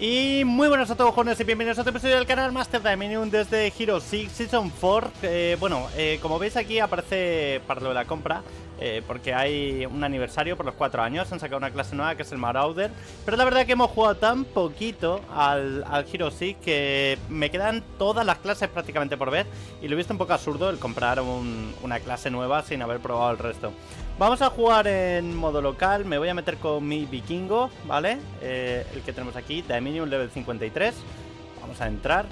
Y muy buenas a todos, jóvenes, y bienvenidos a otro episodio del canal Master Daeminium desde Hero Siege Season 4. Como veis aquí aparece para lo de la compra, porque hay un aniversario por los 4 años. Han sacado una clase nueva que es el Marauder, pero la verdad que hemos jugado tan poquito al Hero Siege que me quedan todas las clases prácticamente por ver, y lo he visto un poco absurdo el comprar una clase nueva sin haber probado el resto. Vamos a jugar en modo local. Me voy a meter con mi vikingo, ¿vale? El que tenemos aquí, Daeminium level 53. Vamos a entrar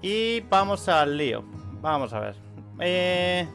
y vamos al lío. Vamos a ver,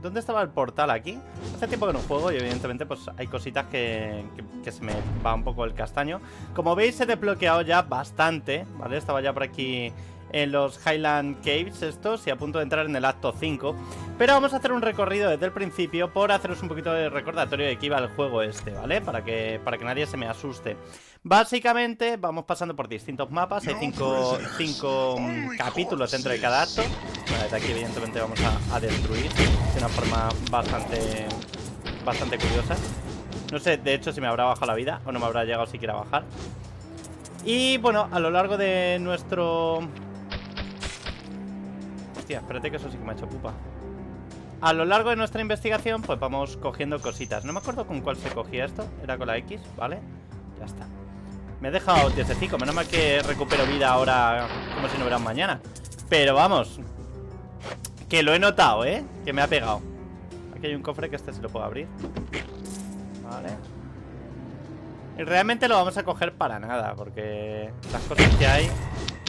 ¿dónde estaba el portal aquí? Hace tiempo que no juego y evidentemente pues hay cositas que se me va un poco el castaño. Como veis he desbloqueado ya bastante, ¿vale? Estaba ya por aquí en los Highland Caves estos y a punto de entrar en el acto 5. Pero vamos a hacer un recorrido desde el principio por haceros un poquito de recordatorio de que iba el juego este, ¿vale? Para que nadie se me asuste. Básicamente vamos pasando por distintos mapas. Hay 5 capítulos dentro de cada acto. Desde aquí evidentemente vamos a destruir de una forma bastante curiosa. No sé, de hecho, si me habrá bajado la vida o no me habrá llegado siquiera a bajar. Y bueno, a lo largo de nuestro... Hostia, espérate que eso sí que me ha hecho pupa. A lo largo de nuestra investigación, pues vamos cogiendo cositas. No me acuerdo con cuál se cogía esto. Era con la X, ¿vale? Ya está. Me he dejado 10 de 5. Menos mal que recupero vida ahora como si no hubiera un mañana. Pero vamos, que lo he notado, ¿eh? Que me ha pegado. Aquí hay un cofre que este se lo puedo abrir. Vale. Y realmente lo vamos a coger para nada, porque las cosas que hay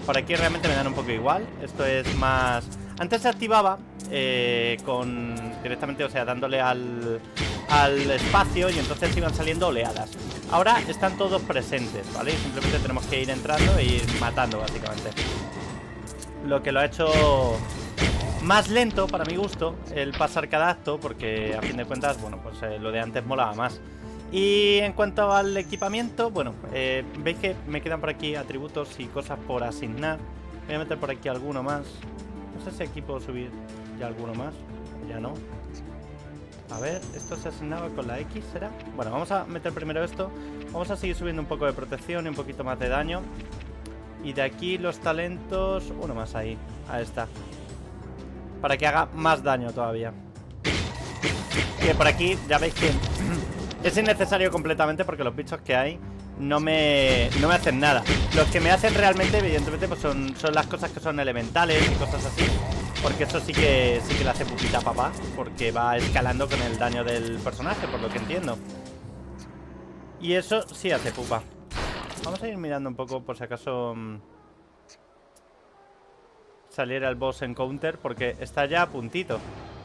por aquí realmente me dan un poco igual. Esto es más... Antes se activaba con directamente, o sea, dándole al espacio, y entonces iban saliendo oleadas. Ahora están todos presentes, ¿vale? Y simplemente tenemos que ir entrando e ir matando, básicamente. Lo que lo ha hecho más lento, para mi gusto, el pasar cada acto, porque a fin de cuentas, bueno, pues lo de antes molaba más. Y en cuanto al equipamiento, bueno, veis que me quedan por aquí atributos y cosas por asignar. Voy a meter por aquí alguno más. No sé si aquí puedo subir ya alguno más. Ya no. A ver, esto se asignaba con la X, ¿será? Bueno, vamos a meter primero esto. Vamos a seguir subiendo un poco de protección y un poquito más de daño. Y de aquí los talentos... Uno más ahí. Ahí está. Para que haga más daño todavía. Que por aquí ya veis que es innecesario completamente, porque los bichos que hay no me hacen nada. Los que me hacen realmente, evidentemente, pues son las cosas que son elementales y cosas así, porque eso sí que la hace pupita papá, porque va escalando con el daño del personaje, por lo que entiendo. Y eso sí hace pupa. Vamos a ir mirando un poco por si acaso saliera el boss encounter, porque está ya a puntito.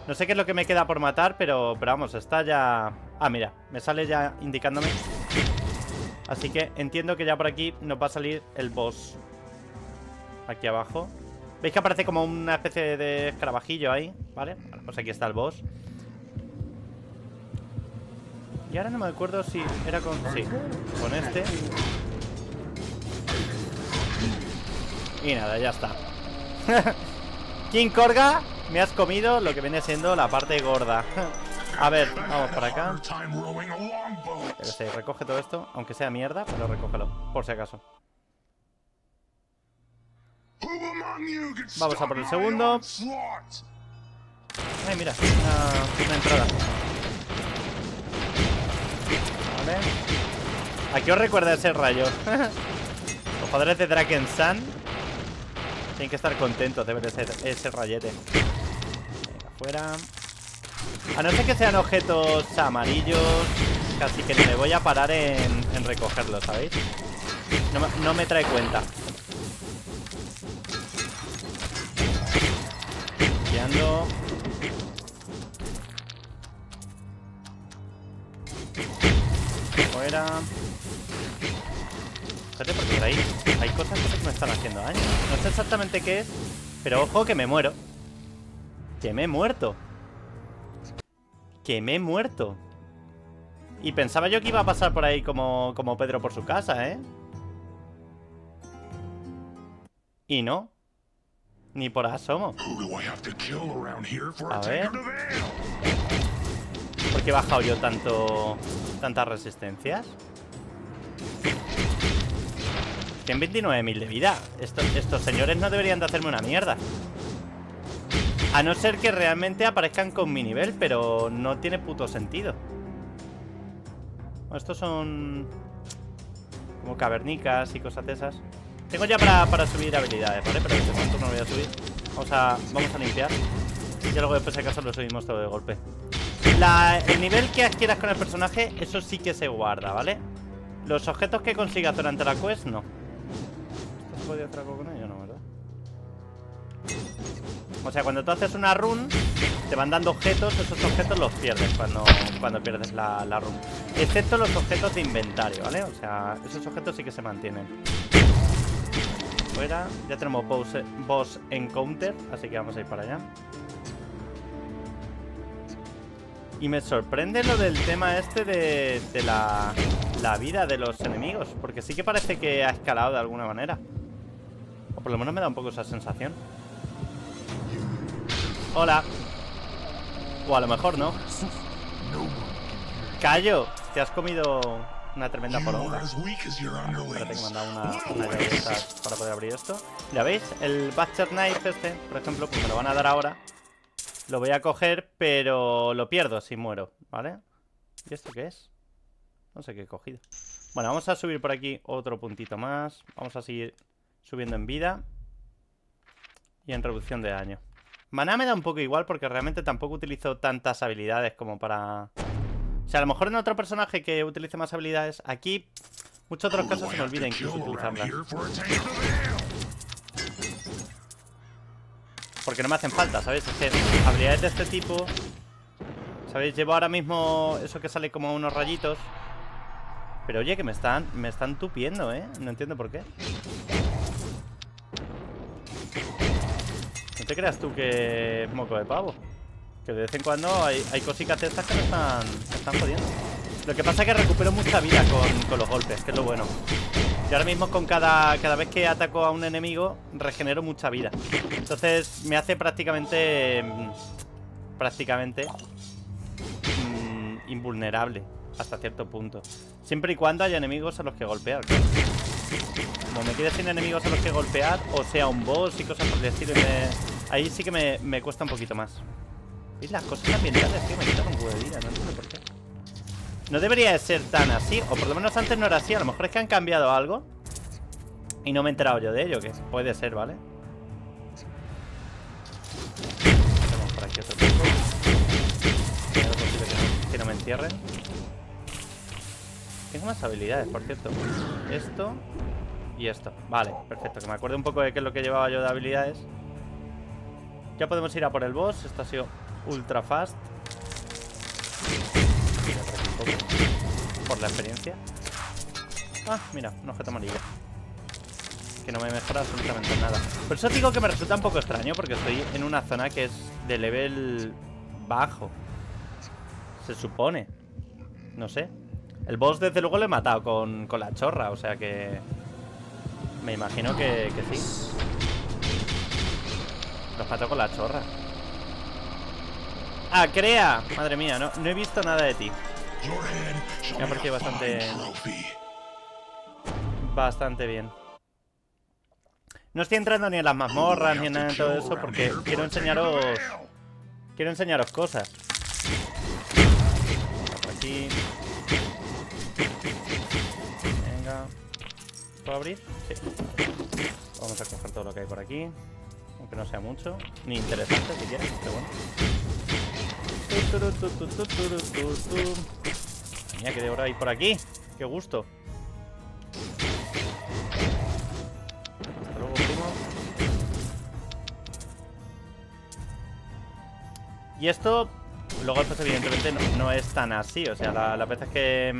No sé qué es lo que me queda por matar, pero vamos, está ya... Ah, mira, me sale ya indicándome. Así que entiendo que ya por aquí nos va a salir el boss. Aquí abajo. ¿Veis que aparece como una especie de escarabajillo ahí? ¿Vale? Bueno, pues aquí está el boss. Y ahora no me acuerdo si era con... Sí, con este. Y nada, ya está. King Korga, me has comido lo que viene siendo la parte gorda. A ver, vamos para acá. Pero sí, recoge todo esto, aunque sea mierda, pero recógelo, por si acaso. Vamos a por el segundo. Ay, mira, una entrada. Vale. ¿A qué os recuerda ese rayo? Los jugadores de Drakensang tienen que estar contentos de ver ese rayete. Venga, fuera. A no ser que sean objetos amarillos, casi que me voy a parar en recogerlos, ¿sabéis? No me trae cuenta. Guiando. Fuera. Fíjate, porque por ahí hay cosas que me están haciendo daño. No sé exactamente qué es, pero ojo que me muero. Que me he muerto. Que me he muerto. Y pensaba yo que iba a pasar por ahí como Pedro por su casa, ¿eh? Y no. Ni por asomo. A ver. ¿Por qué he bajado yo tantas resistencias? 129.000 de vida. Estos señores no deberían de hacerme una mierda. A no ser que realmente aparezcan con mi nivel, pero no tiene puto sentido. Bueno, estos son como cavernicas y cosas de esas. Tengo ya para subir habilidades, ¿vale? Pero de momento no lo voy a subir. Vamos a limpiar. Y luego después, si acaso, lo subimos todo de golpe. El nivel que adquieras con el personaje, eso sí que se guarda, ¿vale? Los objetos que consigas durante la quest, no. ¿Esto se podía hacer algo con ello? No, ¿verdad? O sea, cuando tú haces una run, te van dando objetos, esos objetos los pierdes cuando pierdes la run. Excepto los objetos de inventario, ¿vale? O sea, esos objetos sí que se mantienen. Fuera, ya tenemos boss encounter, así que vamos a ir para allá. Y me sorprende lo del tema este de la vida de los enemigos, porque sí que parece que ha escalado de alguna manera. O por lo menos me da un poco esa sensación. Hola. O a lo mejor no. Callo, te has comido una tremenda poronga. Espérate que me han dado una llave para poder abrir esto. ¿Ya veis? El Butcher Knife este, por ejemplo, pues me lo van a dar ahora. Lo voy a coger, pero lo pierdo si muero, ¿vale? ¿Y esto qué es? No sé qué he cogido. Bueno, vamos a subir por aquí otro puntito más. Vamos a seguir subiendo en vida y en reducción de daño. Maná me da un poco igual porque realmente tampoco utilizo tantas habilidades como para... O sea, a lo mejor en otro personaje que utilice más habilidades. Aquí, muchos otros casos se me olvida incluso utilizarlas. Porque no me hacen falta, ¿sabéis? Es que habilidades de este tipo, ¿sabéis? Llevo ahora mismo eso que sale como unos rayitos. Pero oye, que me están tupiendo, ¿eh? No entiendo por qué. No te creas tú que es moco de pavo. Que de vez en cuando hay cositas de estas que me están jodiendo. Lo que pasa es que recupero mucha vida con los golpes, que es lo bueno. Y ahora mismo con cada vez que ataco a un enemigo regenero mucha vida. Entonces me hace prácticamente invulnerable hasta cierto punto. Siempre y cuando haya enemigos a los que golpear, claro. Como me quede sin enemigos a los que golpear, o sea un boss y cosas por el estilo, ahí sí que me cuesta un poquito más. ¿Veis? Las cosas ambientales, tío, me quitan un huevo de vida, no entiendo por qué. No debería de ser tan así, o por lo menos antes no era así. A lo mejor es que han cambiado algo y no me he enterado yo de ello, que puede ser, ¿vale? Tenemos por aquí otro poco. Es posible que no me entierren. Tengo más habilidades, por cierto. Esto y esto. Vale, perfecto, que me acuerdo un poco de qué es lo que llevaba yo de habilidades. Ya podemos ir a por el boss. Esto ha sido ultra fast. Por la experiencia. Ah, mira, un objeto amarillo que no me mejora absolutamente nada. Por eso digo que me resulta un poco extraño, porque estoy en una zona que es de level bajo, se supone. No sé. El boss desde luego lo he matado con la chorra, o sea que me imagino que sí. Los mató con la chorra. ¡Ah, crea! Madre mía, no he visto nada de ti. Me ha parecido bastante bien. No estoy entrando ni en las mazmorras ni en nada de todo eso, porque quiero enseñaros cosas. Por aquí. Venga. ¿Puedo abrir? Sí. Vamos a coger todo lo que hay por aquí, aunque no sea mucho ni interesante si quieres, pero bueno. Mira que de ahora hay por aquí. Qué gusto. Hasta luego, primo. Y esto, luego pues evidentemente no es tan así. O sea, las veces que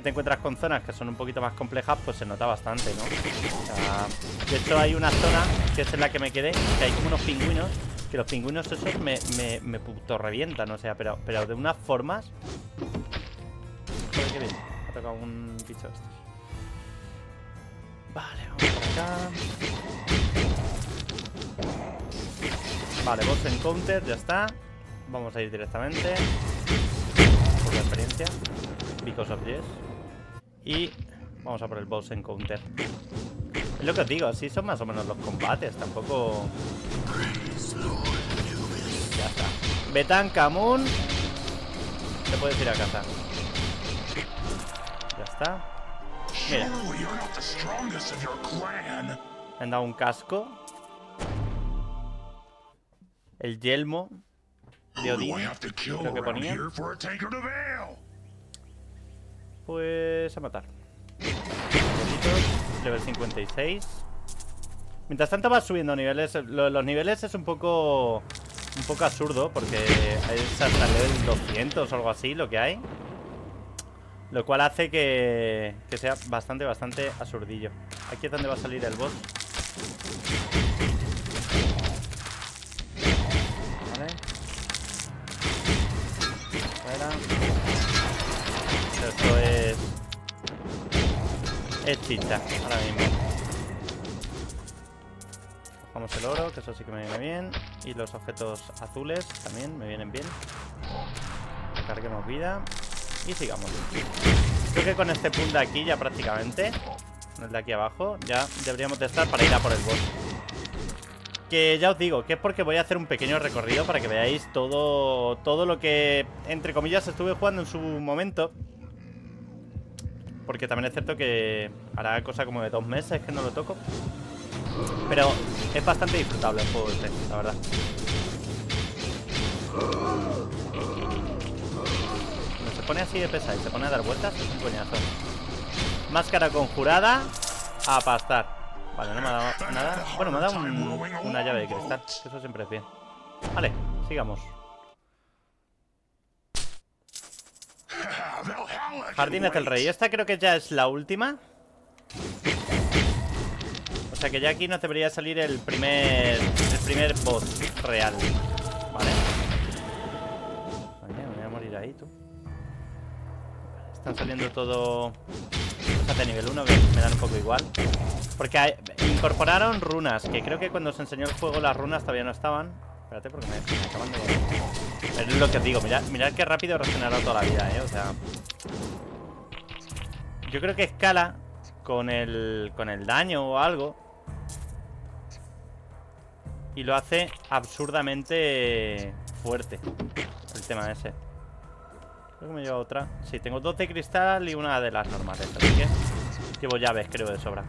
te encuentras con zonas que son un poquito más complejas, pues se nota bastante, ¿no? O sea, de hecho hay una zona que es en la que me quedé, que hay como unos pingüinos. Que los pingüinos esos me puto revientan, o sea, pero de unas formas. Joder, qué bien. Ha tocado un bicho de estos. Vale, vamos por acá. Vale, boss encounter, ya está. Vamos a ir directamente. Por la experiencia. Because of yes. Y Vamos a por el boss en counter. Es lo que os digo, así son más o menos los combates. Tampoco... Ya está. Betanca Moon. Te puedes ir a casa. Ya está. Mira. Me han dado un casco. El yelmo de Odín, creo que ponía. Pues a matar. Level 56. Mientras tanto vas subiendo niveles. Los niveles es un poco absurdo, porque es hasta level 200 o algo así lo que hay, lo cual hace que sea bastante absurdillo. Aquí es donde va a salir el boss. Vale. Fuera. Esto es... es chicha ahora mismo. Cogemos el oro, que eso sí que me viene bien. Y los objetos azules también me vienen bien. Carguemos vida. Y sigamos. Creo que con este punto de aquí ya prácticamente, el de aquí abajo, ya deberíamos de estar para ir a por el boss. Que ya os digo, que es porque voy a hacer un pequeño recorrido para que veáis todo lo que, entre comillas, estuve jugando en su momento. Porque también es cierto que hará cosa como de 2 meses que no lo toco. Pero es bastante disfrutable el juego este, la verdad. Se pone así de pesado y se pone a dar vueltas, es un coñazo. Máscara conjurada, a pastar. Vale, no me ha dado nada. Bueno, me ha dado una llave de cristal, eso siempre es bien. Vale, sigamos. Jardines del Rey, esta creo que ya es la última. O sea que ya aquí nos debería salir el primer boss real. Vale. Vale, me voy a morir ahí, tú. Están saliendo todo... Hasta nivel 1, que me dan un poco igual. Porque hay... incorporaron runas, que creo que cuando se enseñó el juego las runas todavía no estaban. Espérate, porque me acaban de... Pero es lo que os digo, mirad qué rápido regenerado toda la vida, o sea... Yo creo que escala con el daño o algo. Y lo hace absurdamente fuerte el tema ese. Creo que me lleva otra. Sí, tengo 2 de cristal y una de las normales. Así que llevo llaves, creo, de sobra.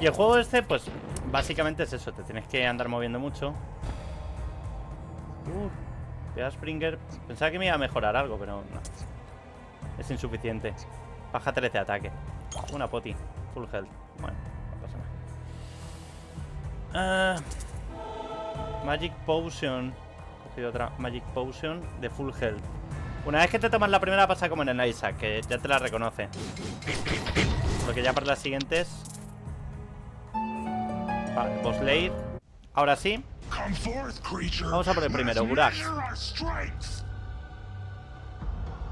Y el juego este, pues básicamente es eso. Te tienes que andar moviendo mucho. Springer. Pensaba que me iba a mejorar algo, pero no. Es insuficiente. Baja 13 de ataque. Una poti. Full health. Bueno, no pasa nada. Magic Potion. He cogido otra Magic Potion de full health. Una vez que te tomas la primera pasa como en el Isaac, que ya te la reconoce. Lo que ya para las siguientes... Vale, Boss Lair. Ahora sí. Vamos a por el primero, Gurak.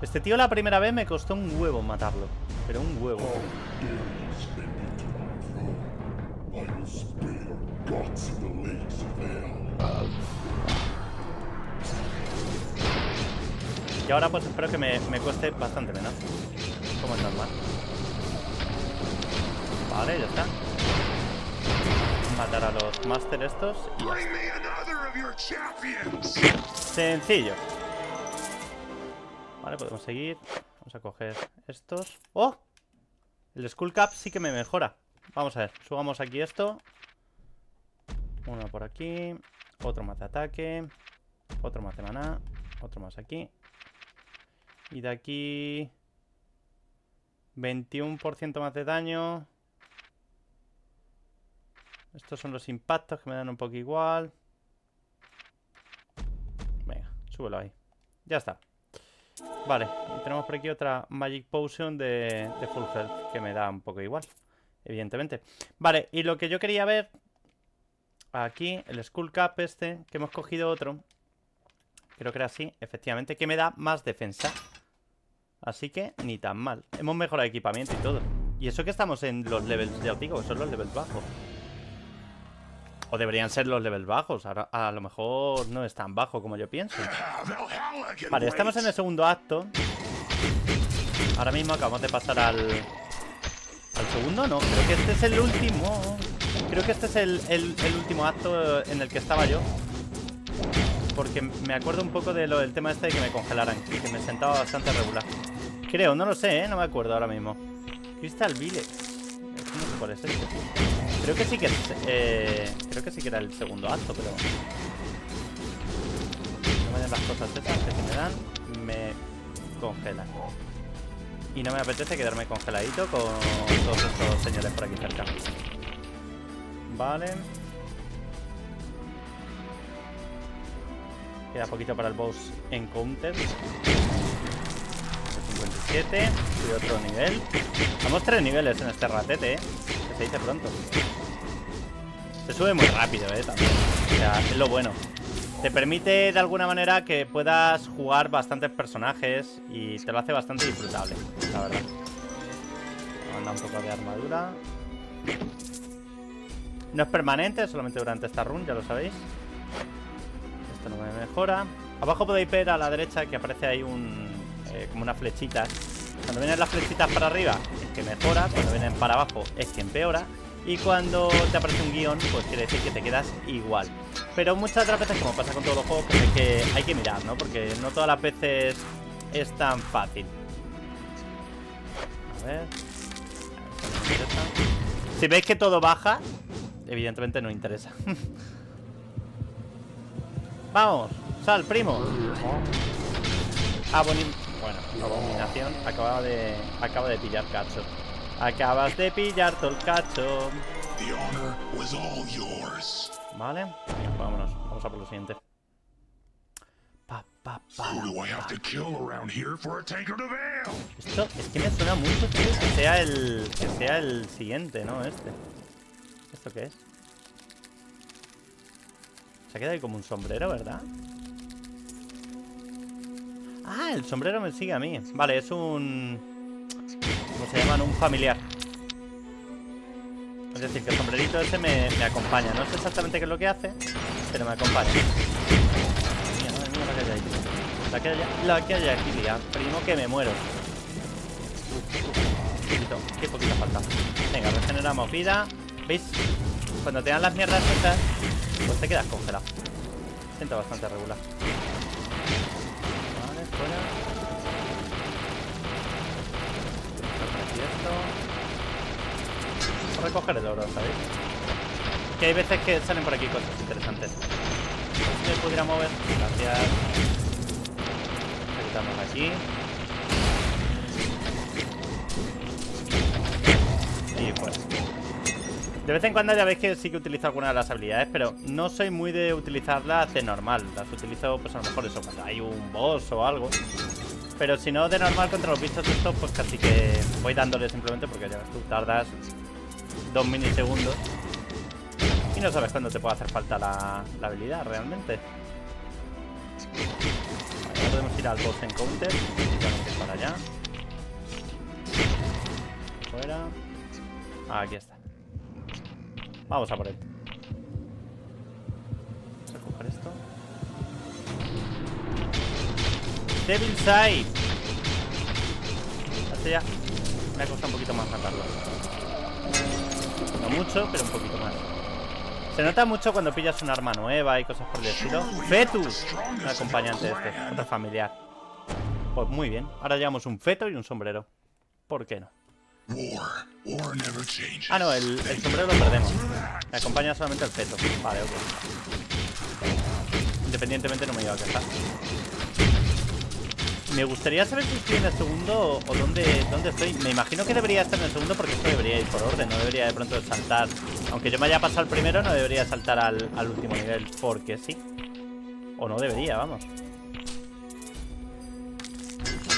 Este tío la primera vez me costó un huevo matarlo. Pero un huevo. Y ahora pues espero que me cueste bastante menos, como es normal. Vale, ya está. Matar a los máster estos y ya está. Sencillo. Vale, podemos seguir. Vamos a coger estos. ¡Oh! El Skull Cap sí que me mejora. Vamos a ver, subamos aquí esto. Uno por aquí. Otro más de ataque. Otro más de maná. Otro más aquí. Y de aquí... 21% más de daño. Estos son los impactos que me dan un poco igual. Venga, súbelo ahí. Ya está. Vale, y tenemos por aquí otra Magic Potion de Full Health, que me da un poco igual, evidentemente. Vale, y lo que yo quería ver... Aquí, el Skull Cap este, que hemos cogido otro. Creo que era así, efectivamente, que me da más defensa. Así que, ni tan mal. Hemos mejorado el equipamiento y todo. Y eso que estamos en los levels, ya os digo, que son los levels bajos. O deberían ser los level bajos. Ahora, a lo mejor no es tan bajo como yo pienso. Vale, estamos en el segundo acto. Ahora mismo acabamos de pasar al segundo, no. Creo que este es el último. Creo que este es el último acto en el que estaba yo. Porque me acuerdo un poco del tema este de que me congelaran, que me sentaba bastante regular. Creo, no lo sé, ¿eh? No me acuerdo ahora mismo. Crystal Vile. No sé cuál es este. Creo que sí que era el segundo acto, pero... No me den las cosas estas que me dan. Me congelan. Y no me apetece quedarme congeladito con todos estos señores por aquí cerca. Vale. Queda poquito para el boss encounter. 57. Y otro nivel. Vamos 3 niveles en este ratete, ¿eh? Que se dice pronto. Se sube muy rápido, ¿eh? También. O sea, es lo bueno. Te permite de alguna manera que puedas jugar bastantes personajes y te lo hace bastante disfrutable, la verdad. Manda un poco de armadura. No es permanente, solamente durante esta run, ya lo sabéis. Esto no me mejora. Abajo podéis ver a la derecha que aparece ahí como unas flechitas. Cuando vienen las flechitas para arriba es que mejora, cuando vienen para abajo es que empeora. Y cuando te aparece un guión, pues quiere decir que te quedas igual. Pero muchas otras veces, como pasa con todos los juegos, pues hay que mirar, ¿no? Porque no todas las veces es tan fácil. A ver. Si veis que todo baja, evidentemente no interesa. Vamos, sal, primo. Bueno, abominación. Acaba de pillar cacho. Acabas de pillar todo el cacho. Vale, venga, vámonos. Vamos a por lo siguiente. Esto es que me suena mucho, tío, que sea el siguiente, ¿no? ¿Esto qué es? Se ha quedado ahí como un sombrero, ¿verdad? Ah, el sombrero me sigue a mí. Vale, es un... ¿Cómo se llaman? Un familiar. Es decir, que el sombrerito ese me acompaña. No sé exactamente qué es lo que hace, pero me acompaña. Mira, madre mía, la que hay aquí, tía. Primo, que me muero. Qué poquito falta. Venga, regeneramos vida. ¿Veis? Cuando te dan las mierdas estas, pues te quedas congelado. Siento bastante regular. Vale, fuera. Esto. Recoger el oro, ¿sabéis? Que hay veces que salen por aquí cosas interesantes. Si me pudiera mover. Gracias. Quitamos aquí. Y pues de vez en cuando ya veis que sí que utilizo algunas de las habilidades, pero no soy muy de utilizarlas de normal. Las utilizo pues a lo mejor eso, cuando hay un boss o algo. Pero si no, de normal contra los bichos estos, pues casi que voy dándole simplemente porque ya ves tú, tardas 2 milisegundos y no sabes cuándo te puede hacer falta la habilidad realmente. Vale, ya podemos ir al boss encounter, para allá. Fuera. Ah, aquí está. Vamos a por él. Vamos a coger esto. Devil Side. Hasta ya. Me ha costado un poquito más matarlo. No mucho, pero un poquito más. Se nota mucho cuando pillas un arma nueva y cosas por el estilo. Fetus. Un acompañante de este. Otro familiar. Pues muy bien. Ahora llevamos un feto y un sombrero. ¿Por qué no? Ah, no. El sombrero lo perdemos. Me acompaña solamente el feto. Vale, ok. Independientemente no me lleva a quejar. Me gustaría saber si estoy en el segundo o dónde estoy. Me imagino que debería estar en el segundo porque esto debería ir por orden. No debería de pronto saltar. Aunque yo me haya pasado el primero, no debería saltar al último nivel. Porque sí. O no debería, vamos.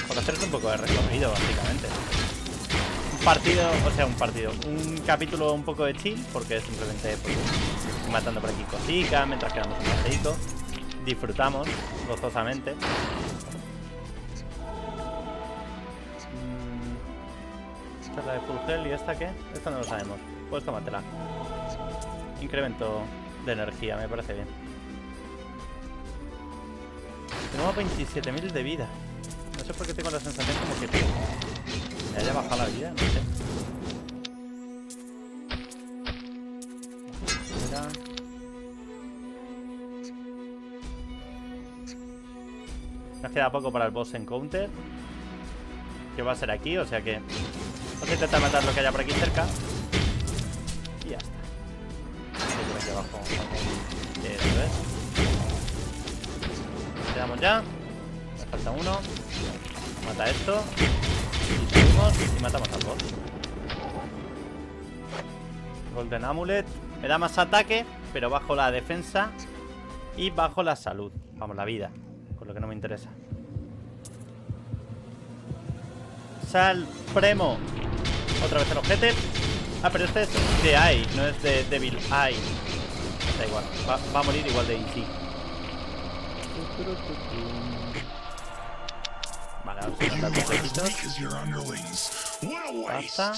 Por hacerte un poco de recorrido, básicamente. Un capítulo un poco de chill. Porque simplemente pues, estoy matando por aquí cositas mientras quedamos un paseíto. Disfrutamos gozosamente. Esta es la de full gel y esta, ¿qué? Esta no lo sabemos. Pues tómatela. Incremento de energía, me parece bien. Tenemos 27.000 de vida. No sé por qué tengo la sensación como que me haya bajado la vida, no sé. Nos queda poco para el boss encounter, que va a ser aquí, o sea que vamos a intentar matar lo que haya por aquí cerca. Y ya está. Por aquí abajo. Eso es. Quedamos ya. Nos falta uno. Mata esto. Y subimos y matamos al boss. Golden Amulet. Me da más ataque, pero bajo la defensa y bajo la salud. Vamos, la vida. Con lo que no me interesa. Sal Premo. Otra vez el ojete. Ah, pero este es de Eye, no es de Devil Eye. Da igual. Va a morir igual de easy. Vale, vamos a matar los ojitos. Basta.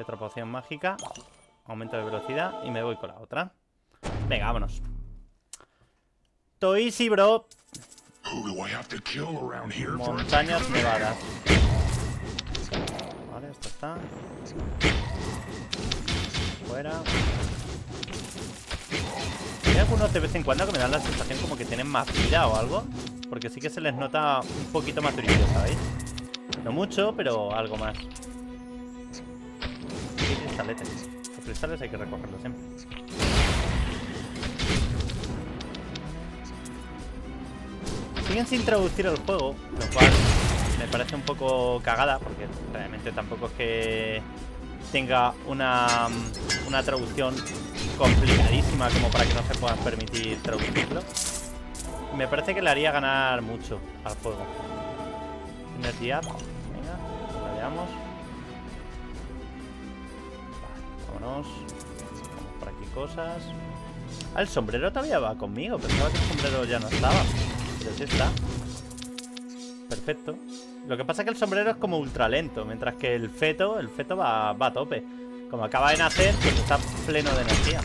Otra poción mágica. Aumento de velocidad. Y me voy con la otra. Venga, vámonos. To easy, bro. Montañas nevadas. Vale, esto está. Fuera. Hay algunos de vez en cuando que me dan la sensación como que tienen más vida o algo. Porque sí que se les nota un poquito más durillo, ¿sabéis? No mucho, pero algo más. Y cristaletes. Los cristales hay que recogerlos siempre. Siguen sin traducir el juego, lo cual me parece un poco cagada, porque realmente tampoco es que tenga una traducción complicadísima como para que no se puedan permitir traducirlo. Me parece que le haría ganar mucho al juego. Energy up, venga, la veamos. Vale, vámonos. Vamos por aquí cosas. Ah, el sombrero todavía va conmigo, pensaba que el sombrero ya no estaba. Pero sí está. Perfecto. Lo que pasa es que el sombrero es como ultra lento, mientras que el feto va a tope. Como acaba de nacer, pues está pleno de energía.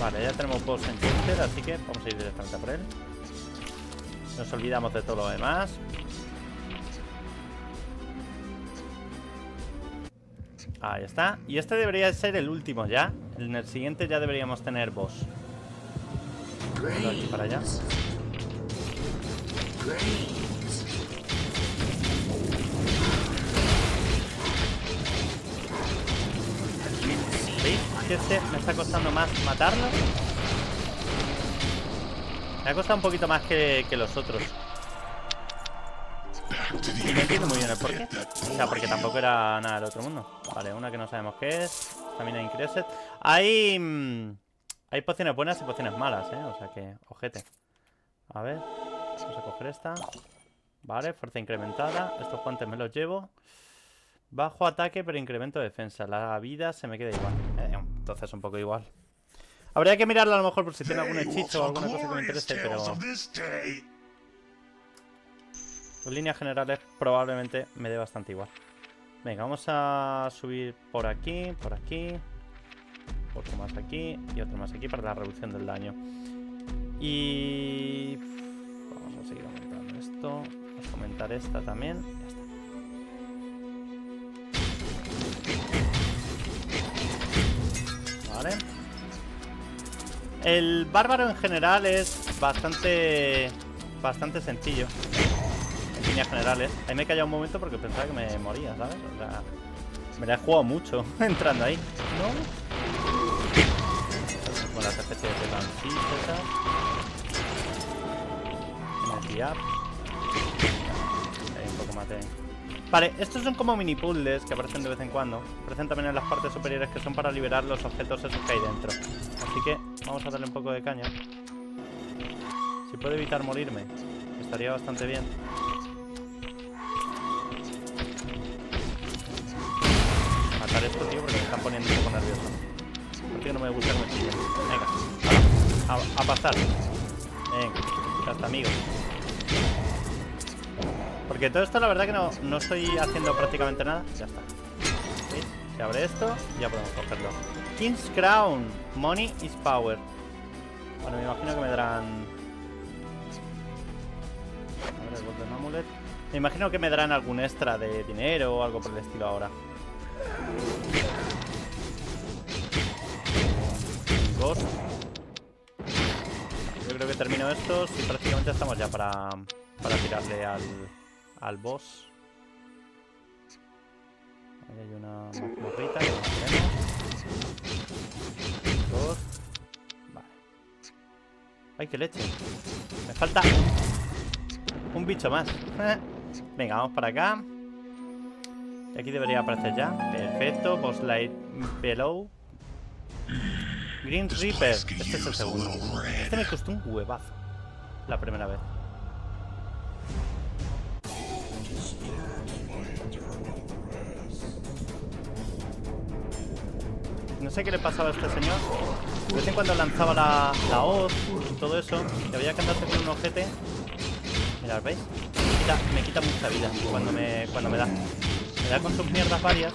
Vale, ya tenemos boss en counter, así que vamos a ir directamente a por él. Nos olvidamos de todo lo demás. Ahí está. Y este debería ser el último ya. En el siguiente ya deberíamos tener boss. Aquí para allá. ¿Veis? Este me está costando más matarlo. Me ha costado un poquito más que los otros. Y no entiendo muy bien el porqué. O sea, porque tampoco era nada del otro mundo. Vale, una que no sabemos qué es. También hay Increset. Hay pociones buenas y pociones malas, ¿eh? O sea que, ojete. A ver, vamos a coger esta. Vale, fuerza incrementada. Estos guantes me los llevo. Bajo ataque, pero incremento de defensa. La vida se me queda igual. Entonces un poco igual. Habría que mirarlo a lo mejor por si tiene algún hechizo o alguna cosa que me interese, pero... En líneas generales probablemente me dé bastante igual. Venga, vamos a subir por aquí, por aquí... Otro más aquí y otro más aquí para la reducción del daño. Y... Vamos a seguir aumentando esto. Vamos a aumentar esta también. Ya está. Vale. El bárbaro en general es bastante sencillo. En líneas generales. Ahí me he callado un momento porque pensaba que me moría, ¿sabes? O sea, me la he jugado mucho entrando ahí. ¿No? Con las especies de lancillos esas. Energy up. Hay un poco más de... Vale, estos son como mini puzzles que aparecen de vez en cuando. Aparecen también en las partes superiores que son para liberar los objetos esos que hay dentro. Así que vamos a darle un poco de caña. Si puedo evitar morirme, estaría bastante bien. Matar esto, tío, porque me están poniendo un poco nervioso. Que no me gusta que me pillen. Venga, a pasar. Venga, hasta amigos. Porque todo esto la verdad que no estoy haciendo prácticamente nada. Ya está. ¿Sí? Se abre esto y ya podemos cogerlo. King's Crown. Money is power. Bueno, me imagino que me darán... A ver, el Golden Amulet. Me imagino que me darán algún extra de dinero o algo por el estilo ahora. Dos. Yo creo que termino estos y prácticamente estamos ya para tirarle al boss. Ahí hay una morrita que la tenemos. Dos. Vale. ¡Ay, qué leche! Me falta un bicho más. Venga, vamos para acá. Y aquí debería aparecer ya. Perfecto. Boss Lair below. Green Reaper. Este es el segundo. Este me costó un huevazo la primera vez. No sé qué le pasaba a este señor. De vez en cuando lanzaba la hoz y todo eso, que había que andarse con un ojete. Mirad, ¿veis? Me quita mucha vida cuando me da. Me da con sus mierdas varias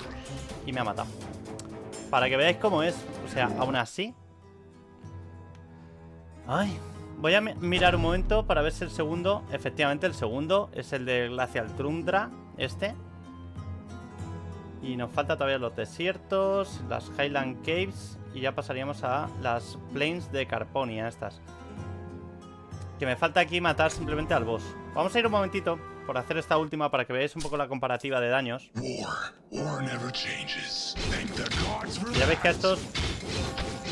y me ha matado. Para que veáis cómo es. O sea, aún así... Ay, voy a mirar un momento para ver si el segundo... Efectivamente, el segundo es el de Glacial Trundra, este. Y nos falta todavía los desiertos, las Highland Caves... Y ya pasaríamos a las Plains de Carponia, estas. Que me falta aquí matar simplemente al boss. Vamos a ir un momentito por hacer esta última para que veáis un poco la comparativa de daños. Ya veis que estos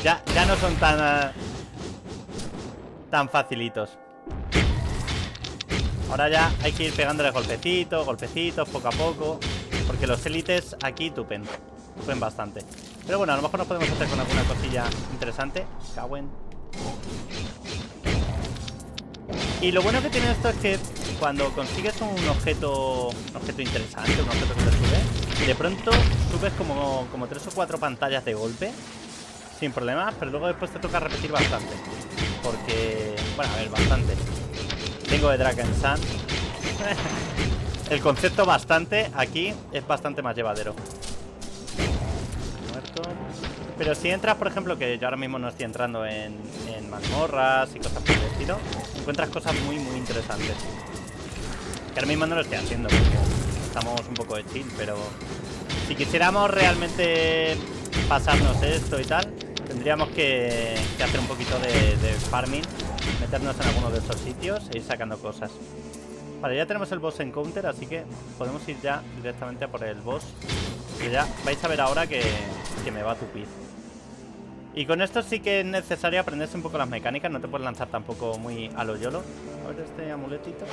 ya no son tan facilitos. Ahora ya hay que ir pegándole golpecitos, golpecitos, poco a poco, porque los élites aquí tupen bastante. Pero bueno, a lo mejor nos podemos hacer con alguna cosilla interesante. Cawen. Y lo bueno que tiene esto es que cuando consigues un objeto interesante, un objeto que te sube, de pronto subes como 3 o 4 pantallas de golpe, sin problemas, pero luego después te toca repetir bastante. Porque, bueno, a ver, bastante. Tengo de Drakensang. El concepto bastante aquí es bastante más llevadero. Muerto. Pero si entras, por ejemplo, que yo ahora mismo no estoy entrando en mazmorras y cosas por el estilo, encuentras cosas muy interesantes. Que ahora mismo no lo estoy haciendo porque estamos un poco de chill, pero si quisiéramos realmente pasarnos esto y tal, tendríamos que hacer un poquito de farming, meternos en alguno de estos sitios e ir sacando cosas. Vale, ya tenemos el boss encounter, así que podemos ir ya directamente a por el boss, que ya vais a ver ahora que me va a tupir. Y con esto sí que es necesario aprenderse un poco las mecánicas, no te puedes lanzar tampoco muy a lo yolo. A ver este amuletito.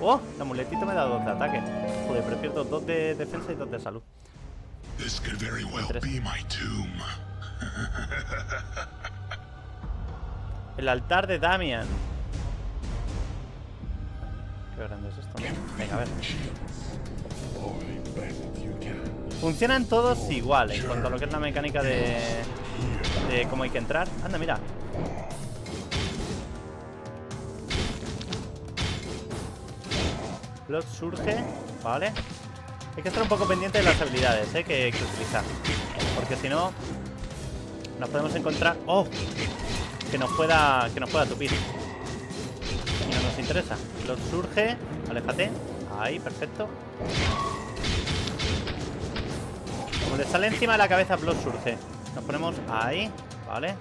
¡Oh! El amuletito me da 2 de ataque. Joder, pero pierdo 2 de defensa y 2 de salud. 3. El altar de Damian. Qué grande es esto, ¿no? Venga, a ver. Funcionan todos igual en cuanto a lo que es la mecánica de cómo hay que entrar. Anda, mira. Blood surge, vale. Hay que estar un poco pendiente de las habilidades que utilizar, porque si no nos podemos encontrar... ¡Oh! Que nos pueda tupir. Y no nos interesa. Blood surge, aléjate. Ahí, perfecto. Como le sale encima de la cabeza, Blood surge. Nos ponemos ahí, vale.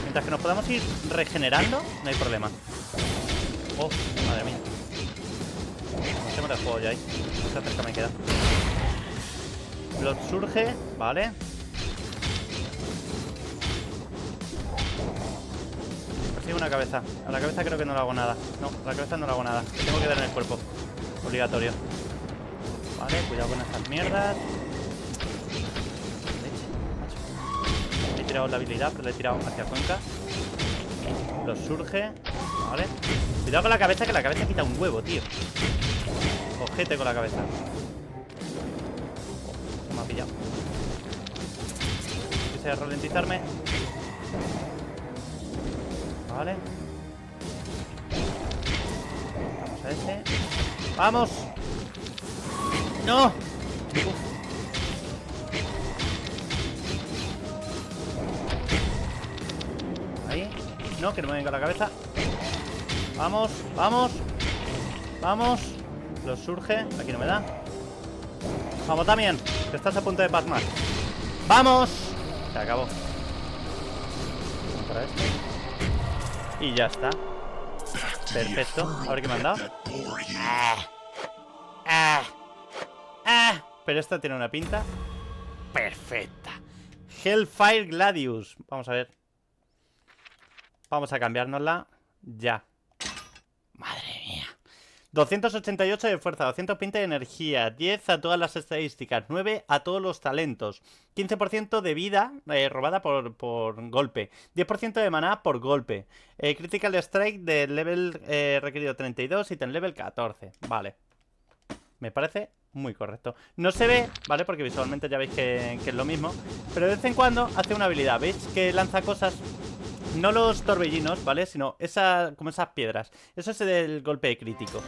Mientras que nos podamos ir regenerando, no hay problema. Oh, madre mía. No se me da el juego ya ahí. No sé cerca me queda. Blood surge, vale. Persigo una cabeza. A la cabeza creo que no le hago nada. No, a la cabeza no le hago nada. Le tengo que dar en el cuerpo. Obligatorio. Vale, cuidado con estas mierdas. Le he tirado la habilidad, pero le he tirado hacia cuenca. Blood surge. Vale. Cuidado con la cabeza, que la cabeza quita un huevo, tío. Ojete con la cabeza. Se me ha pillado. Quise ralentizarme. Vale. Vamos a ese. ¡Vamos! ¡No! Uf. No, que no me venga a la cabeza. Vamos, vamos. Vamos. Lo surge. Aquí no me da. Vamos también. Te estás a punto de pasmar. ¡Vamos! Se acabó. Para esto. Y ya está. Perfecto. A ver qué me han dado. Pero esta tiene una pinta perfecta. Hellfire Gladius. Vamos a ver. Vamos a cambiárnosla ya. Madre mía. 288 de fuerza, 220 de energía, 10 a todas las estadísticas, 9 a todos los talentos, 15% de vida robada por golpe, 10% de maná por golpe, critical strike de level requerido 32 y ten level 14, vale. Me parece muy correcto. No se ve, ¿vale? Porque visualmente ya veis que es lo mismo. Pero de vez en cuando hace una habilidad, ¿veis? Que lanza cosas. No los torbellinos, ¿vale? Sino como esas piedras. Eso es el golpe crítico,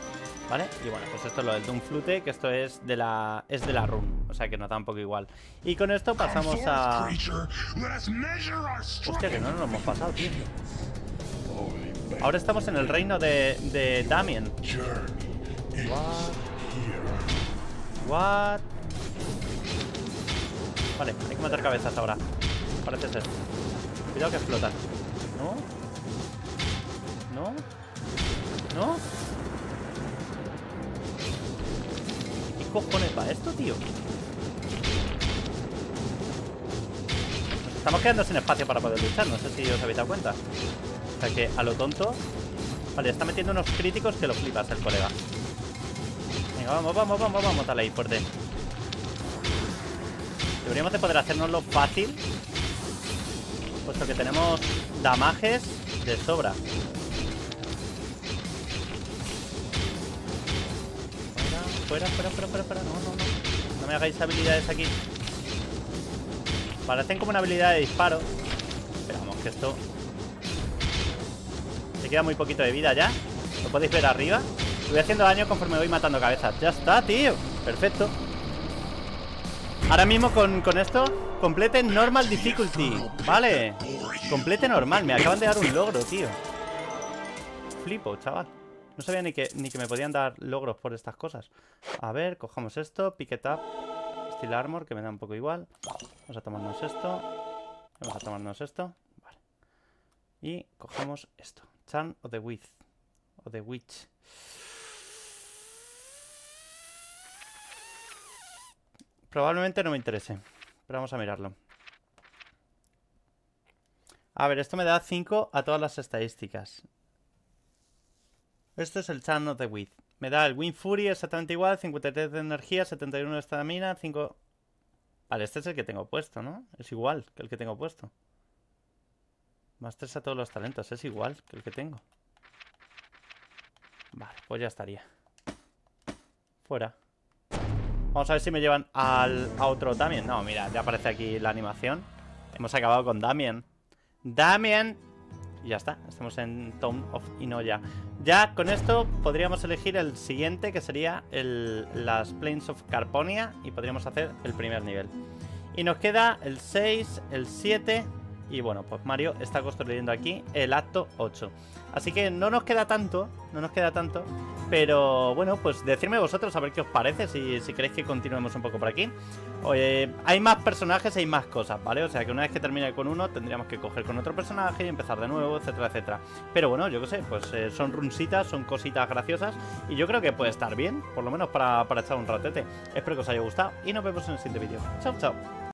¿vale? Y bueno, pues esto es lo del Doom Flute, que esto es de la run. O sea que nos da un poco igual. Y con esto pasamos a... Hostia, que no nos lo hemos pasado, tío. Ahora estamos en el reino de Damien. What? Vale, hay que matar cabezas ahora. Parece ser. Cuidado que explotan. ¿No? ¿No? ¿No? ¿Qué cojones va esto, tío? Nos estamos quedando sin espacio para poder luchar. No sé si os habéis dado cuenta. O sea que a lo tonto. Vale, está metiendo unos críticos que lo flipas el colega. Venga, vamos, vamos, vamos, vamos. Dale ahí, fuerte. Deberíamos de poder hacernoslo fácil, puesto que tenemos damajes de sobra. Fuera, fuera, fuera, fuera, fuera. No, no, no. No me hagáis habilidades aquí. Parecen como una habilidad de disparo. Esperamos que esto... Se queda muy poquito de vida ya. Lo podéis ver arriba. Voy haciendo daño conforme voy matando cabezas. Ya está, tío. Perfecto. Ahora mismo con esto, complete normal difficulty. Vale. Complete normal. Me acaban de dar un logro, tío. Flipo, chaval. No sabía ni que me podían dar logros por estas cosas. A ver, cojamos esto. Pick it up. Steel armor, que me da un poco igual. Vamos a tomarnos esto. Vamos a tomarnos esto. Vale. Y cojamos esto. Chant of the Witch. O the Witch. Probablemente no me interese, pero vamos a mirarlo. A ver, esto me da 5 a todas las estadísticas. Esto es el Chant of the Witch. Me da el Wind Fury exactamente igual, 53 de energía, 71 de estamina, 5... Vale, este es el que tengo puesto, ¿no? Es igual que el que tengo puesto. Más 3 a todos los talentos, es igual que el que tengo. Vale, pues ya estaría. Fuera. Vamos a ver si me llevan a otro Damien. No, mira, ya aparece aquí la animación. Hemos acabado con Damien. ¡Damien! Y ya está, estamos en Tomb of Inoya. Ya con esto podríamos elegir el siguiente, que sería las Plains of Carponia. Y podríamos hacer el primer nivel. Y nos queda el 6, el 7... Y bueno, pues Mario está construyendo aquí el acto 8. Así que no nos queda tanto, no nos queda tanto. Pero bueno, pues decidme vosotros a ver qué os parece, si queréis que continuemos un poco por aquí. Hay más personajes, hay más cosas, ¿vale? O sea que una vez que termine con uno, tendríamos que coger con otro personaje y empezar de nuevo, etcétera, etcétera. Pero bueno, yo qué sé, pues son runsitas, son cositas graciosas. Y yo creo que puede estar bien, por lo menos para echar un ratete. Espero que os haya gustado y nos vemos en el siguiente vídeo. Chao, chao.